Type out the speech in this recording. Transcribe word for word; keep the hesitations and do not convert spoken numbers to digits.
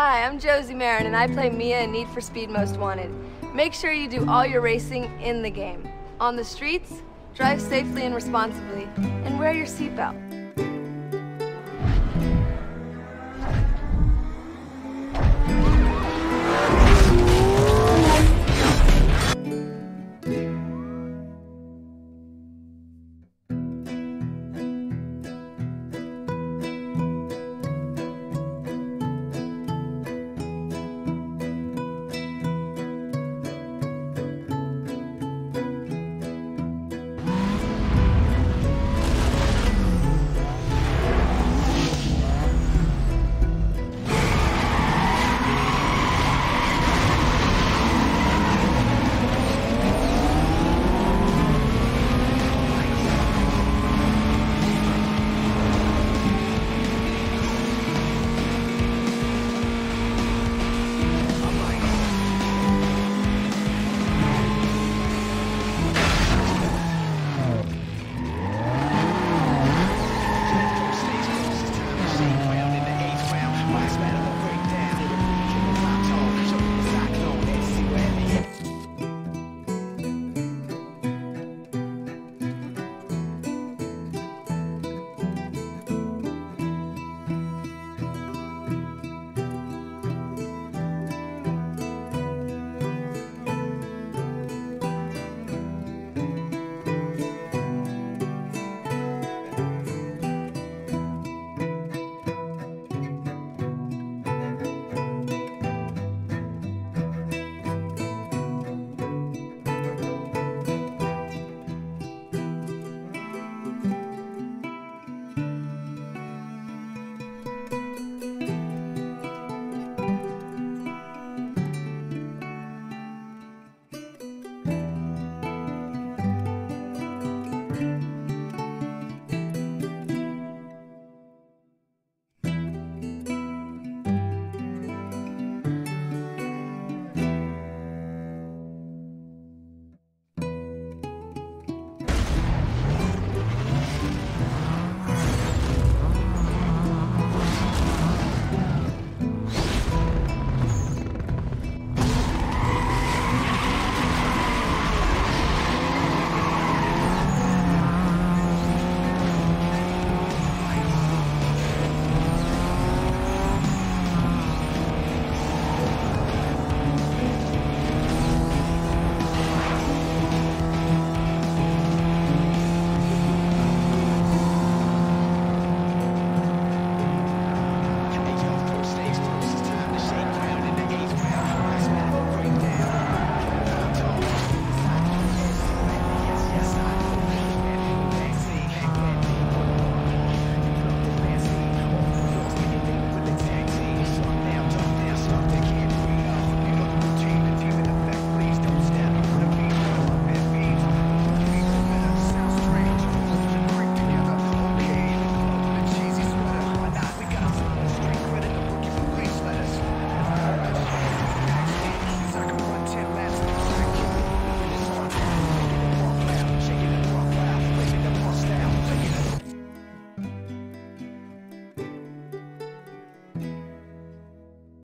Hi, I'm Josie Marin and I play Mia in Need for Speed Most Wanted. Make sure you do all your racing in the game. On the streets, drive safely and responsibly, and wear your seatbelt.